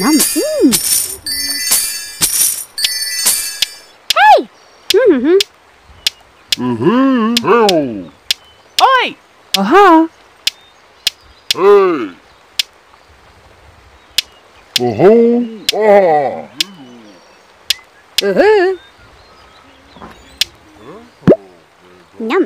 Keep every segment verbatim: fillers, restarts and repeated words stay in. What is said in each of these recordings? Nom. Mm. Hey! Mm-hmm. Mm-hmm. Hey! Oi! Uh-huh. Hey! Uh-huh. Oh. Uh-huh. Nom.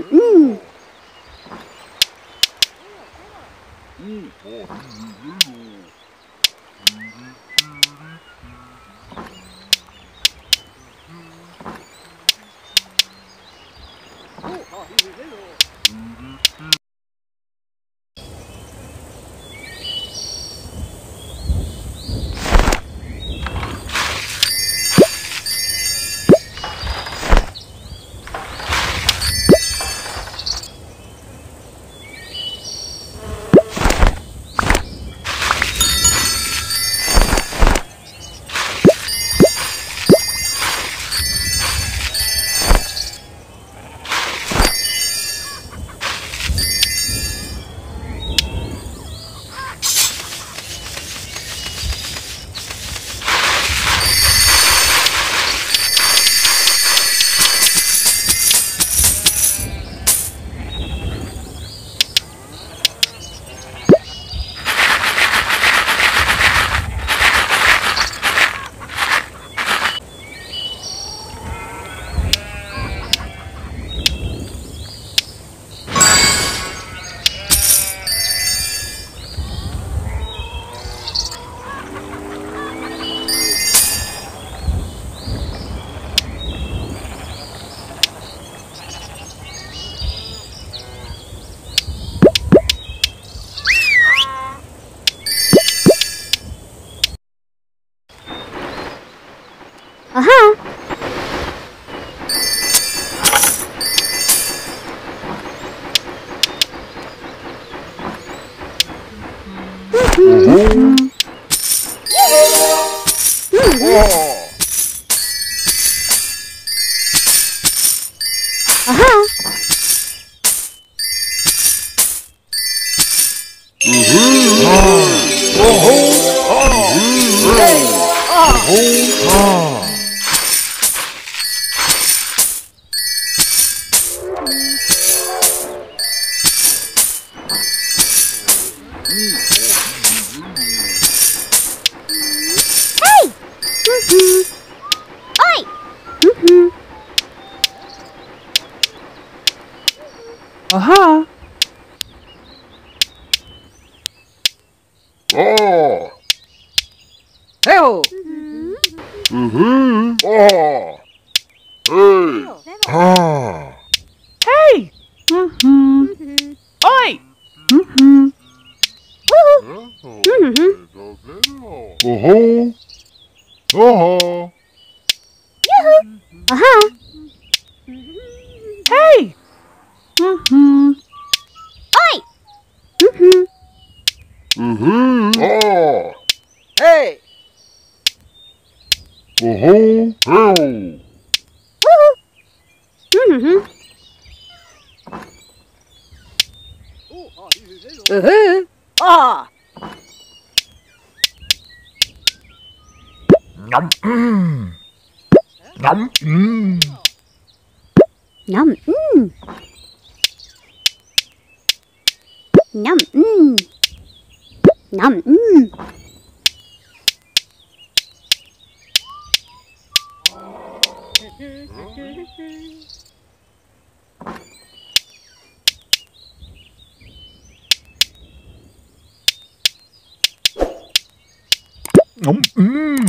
Mm.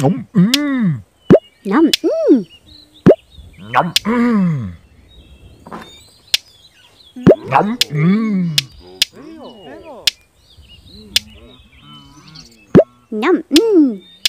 Nom. Mm.